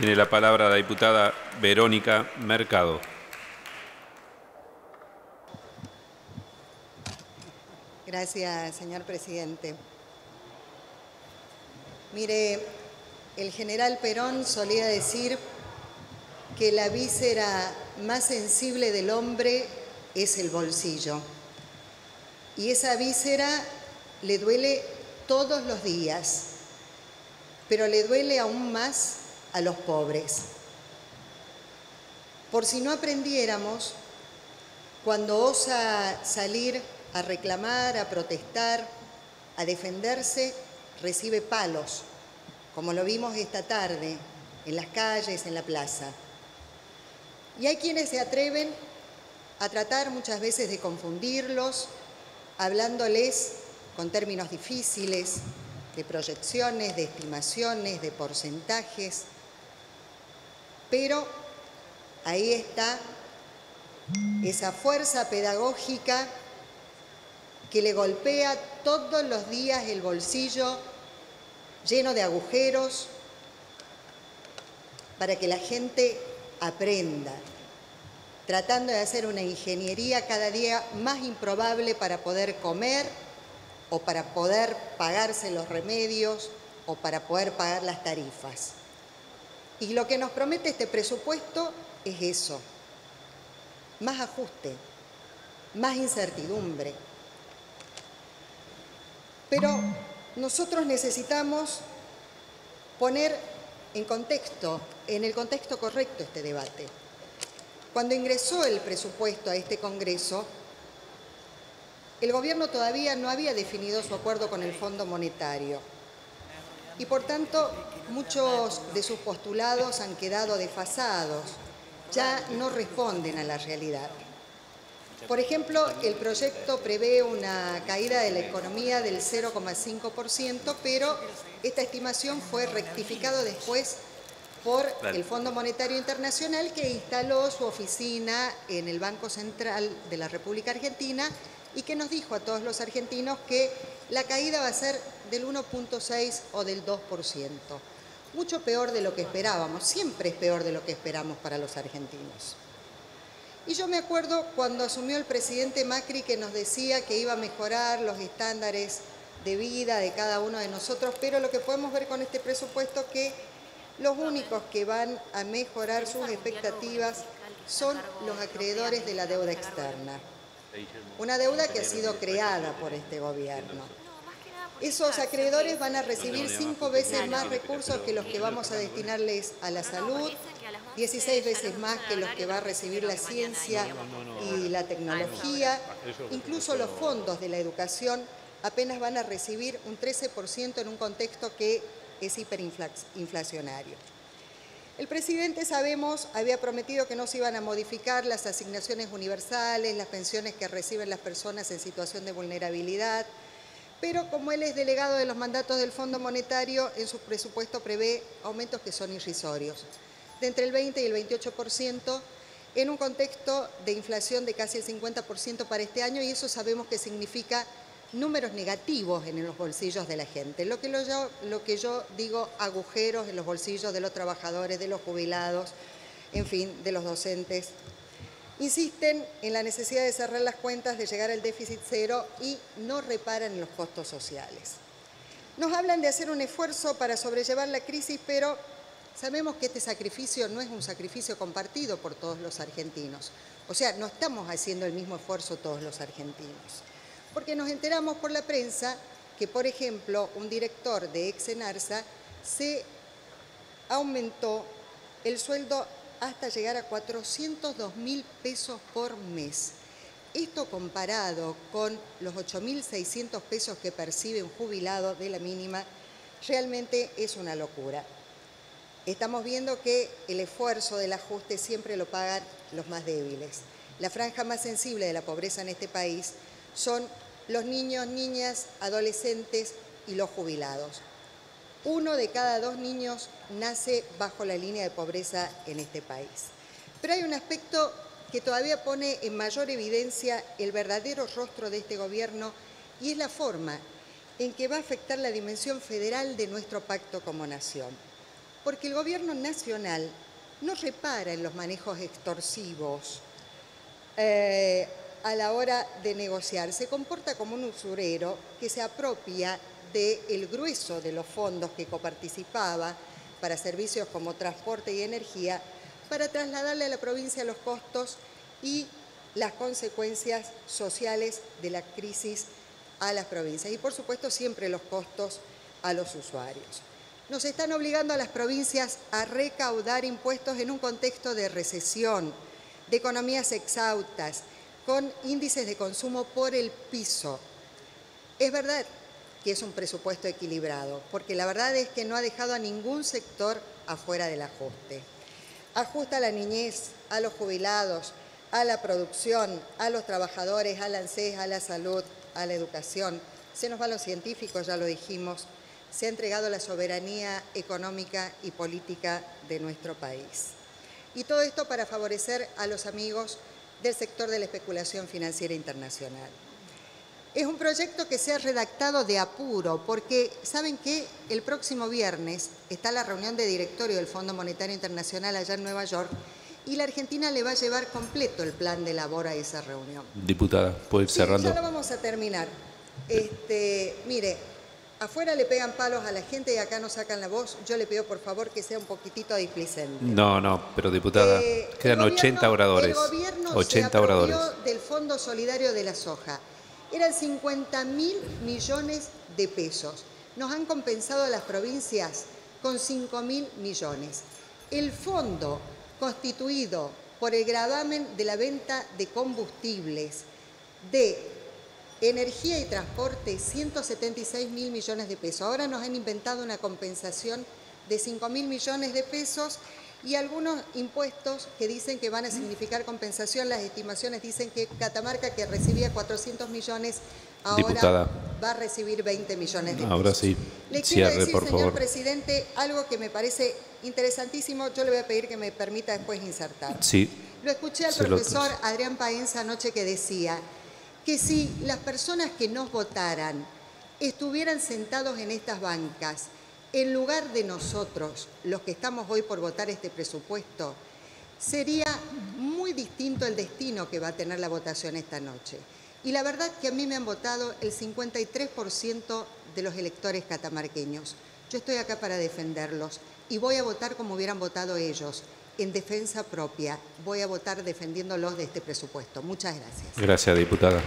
Tiene la palabra la diputada Verónica Mercado. Gracias, señor presidente. Mire, el general Perón solía decir que la víscera más sensible del hombre es el bolsillo. Y esa víscera le duele todos los días, pero le duele aún más a los pobres. Por si no aprendiéramos, cuando osa salir a reclamar, a protestar, a defenderse, recibe palos, como lo vimos esta tarde, en las calles, en la plaza. Y hay quienes se atreven a tratar muchas veces de confundirlos, hablándoles con términos difíciles, de proyecciones, de estimaciones, de porcentajes. Pero ahí está esa fuerza pedagógica que le golpea todos los días el bolsillo lleno de agujeros para que la gente aprenda, tratando de hacer una ingeniería cada día más improbable para poder comer o para poder pagarse los remedios o para poder pagar las tarifas. Y lo que nos promete este presupuesto es eso, más ajuste, más incertidumbre. Pero nosotros necesitamos poner en contexto, en el contexto correcto este debate. Cuando ingresó el presupuesto a este Congreso, el gobierno todavía no había definido su acuerdo con el Fondo Monetario. Y por tanto, muchos de sus postulados han quedado desfasados, ya no responden a la realidad. Por ejemplo, el proyecto prevé una caída de la economía del 0,5%, pero esta estimación fue rectificada después por el Fondo Monetario Internacional, que instaló su oficina en el Banco Central de la República Argentina y que nos dijo a todos los argentinos que la caída va a ser del 1,6 o del 2%. Mucho peor de lo que esperábamos, siempre es peor de lo que esperamos para los argentinos. Y yo me acuerdo cuando asumió el presidente Macri que nos decía que iba a mejorar los estándares de vida de cada uno de nosotros, pero lo que podemos ver con este presupuesto es que los únicos que van a mejorar sus expectativas son los acreedores de la deuda externa. Una deuda que ha sido creada por este gobierno. Esos acreedores van a recibir 5 veces más recursos que los que vamos a destinarles a la salud, 16 veces más que los que va a recibir la ciencia y la tecnología. Incluso los fondos de la educación apenas van a recibir un 13% en un contexto que es hiperinflacionario. El presidente, sabemos, había prometido que no se iban a modificar las asignaciones universales, las pensiones que reciben las personas en situación de vulnerabilidad, pero como él es delegado de los mandatos del Fondo Monetario, en su presupuesto prevé aumentos que son irrisorios, de entre el 20 y el 28%, en un contexto de inflación de casi el 50% para este año, y eso sabemos que significa números negativos en los bolsillos de la gente. Lo que yo digo, agujeros en los bolsillos de los trabajadores, de los jubilados, en fin, de los docentes. Insisten en la necesidad de cerrar las cuentas, de llegar al déficit cero y no reparan en los costos sociales. Nos hablan de hacer un esfuerzo para sobrellevar la crisis, pero sabemos que este sacrificio no es un sacrificio compartido por todos los argentinos. O sea, no estamos haciendo el mismo esfuerzo todos los argentinos. Porque nos enteramos por la prensa que, por ejemplo, un director de Exenarsa se aumentó el sueldo hasta llegar a 402.000 pesos por mes. Esto comparado con los 8.600 pesos que percibe un jubilado de la mínima, realmente es una locura. Estamos viendo que el esfuerzo del ajuste siempre lo pagan los más débiles. La franja más sensible de la pobreza en este país son los niños, niñas, adolescentes y los jubilados. 1 de cada 2 niños nace bajo la línea de pobreza en este país. Pero hay un aspecto que todavía pone en mayor evidencia el verdadero rostro de este gobierno y es la forma en que va a afectar la dimensión federal de nuestro pacto como nación. porque el gobierno nacional no repara en los manejos extorsivos a la hora de negociar. Se comporta como un usurero que se apropia del grueso de los fondos que coparticipaba para servicios como transporte y energía, para trasladarle a la provincia los costos y las consecuencias sociales de la crisis a las provincias y, por supuesto, siempre los costos a los usuarios. Nos están obligando a las provincias a recaudar impuestos en un contexto de recesión, de economías exhaustas, con índices de consumo por el piso. Es verdad que es un presupuesto equilibrado, porque la verdad es que no ha dejado a ningún sector afuera del ajuste. Ajusta a la niñez, a los jubilados, a la producción, a los trabajadores, al ANSES, a la salud, a la educación. Se nos van los científicos, ya lo dijimos. Se ha entregado la soberanía económica y política de nuestro país. Y todo esto para favorecer a los amigos del sector de la especulación financiera internacional. Es un proyecto que se ha redactado de apuro, porque saben que el próximo viernes está la reunión de directorio del Fondo Monetario Internacional allá en Nueva York, y la Argentina le va a llevar completo el plan de labor a esa reunión. Diputada, puede ir cerrando. Sí, ya lo vamos a terminar. Mire, afuera le pegan palos a la gente y acá no sacan la voz. Yo le pido, por favor, que sea un poquitito displicente. No, no, pero diputada, quedan 80 oradores. El gobierno 80 se apropió del Fondo Solidario de la Soja. Eran 50.000 millones de pesos. Nos han compensado a las provincias con 5.000 millones. El fondo constituido por el gravamen de la venta de combustibles, de energía y transporte, 176.000 millones de pesos. Ahora nos han inventado una compensación de 5.000 millones de pesos y algunos impuestos que dicen que van a significar compensación. Las estimaciones dicen que Catamarca, que recibía 400 millones, ahora Diputada, va a recibir 20 millones de pesos. Ahora sí, le cierre, quiero decir, por señor favor. Presidente, algo que me parece interesantísimo. Yo le voy a pedir que me permita después insertar. Sí. Lo escuché al profesor Adrián Paenza anoche, que decía que si las personas que nos votaran estuvieran sentados en estas bancas, en lugar de nosotros, los que estamos hoy por votar este presupuesto, sería muy distinto el destino que va a tener la votación esta noche. Y la verdad que a mí me han votado el 53% de los electores catamarqueños. Yo estoy acá para defenderlos y voy a votar como hubieran votado ellos, en defensa propia. Voy a votar defendiéndolos de este presupuesto. Muchas gracias. Gracias, diputada.